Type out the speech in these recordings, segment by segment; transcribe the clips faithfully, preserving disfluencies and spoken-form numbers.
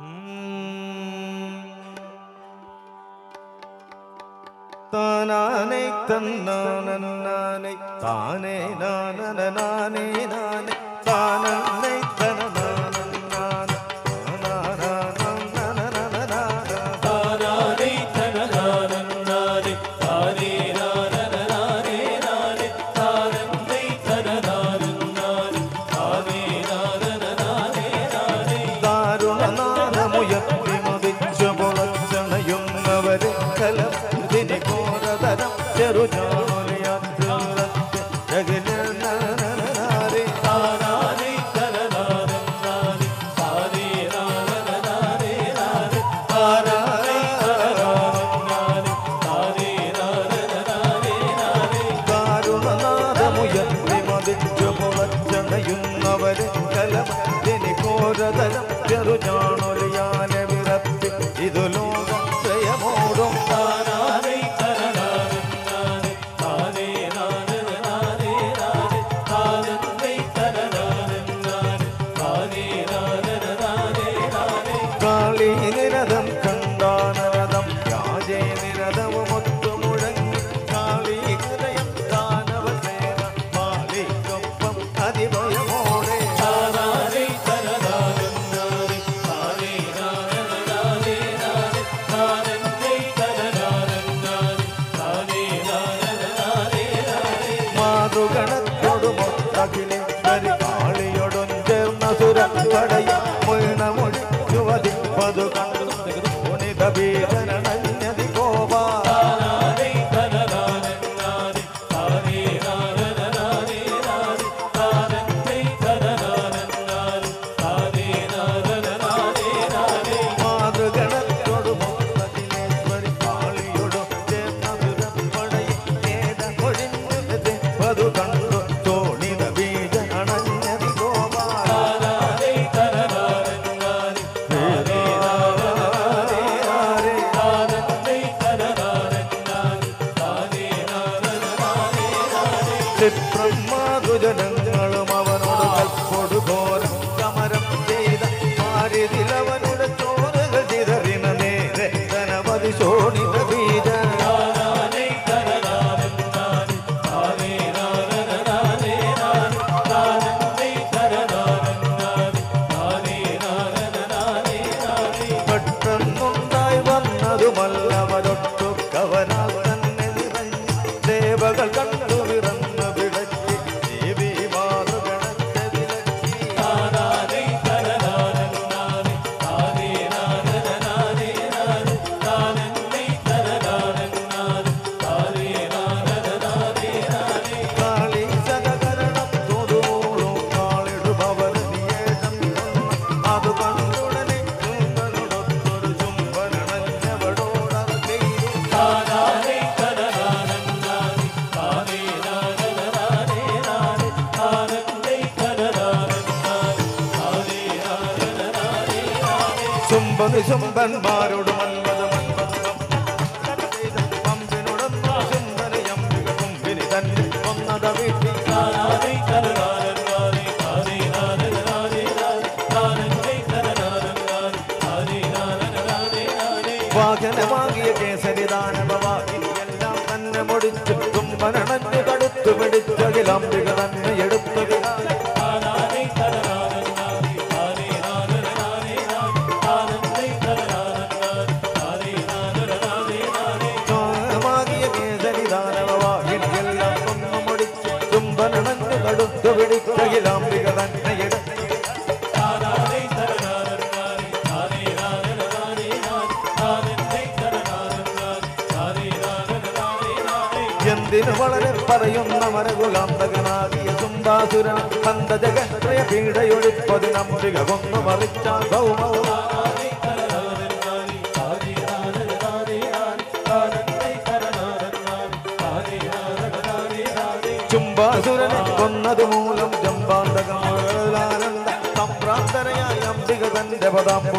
Tanane tanana nanane tane nanana nane nane tanane tanana nanana nanana nanana nanana tanane tanana nanane tane nanana nane nane tanane tanana nanane tane nanana nane nane darunana muyatti madichu bolachanayum avare kala يا رجال يا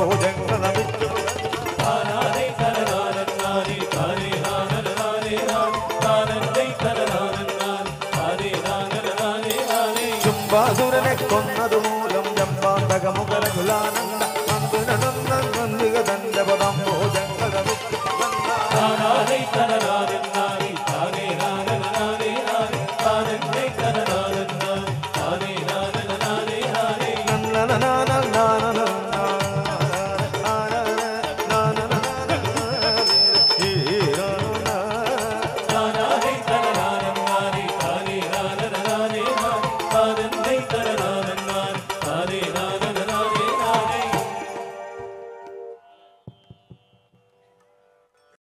جمبا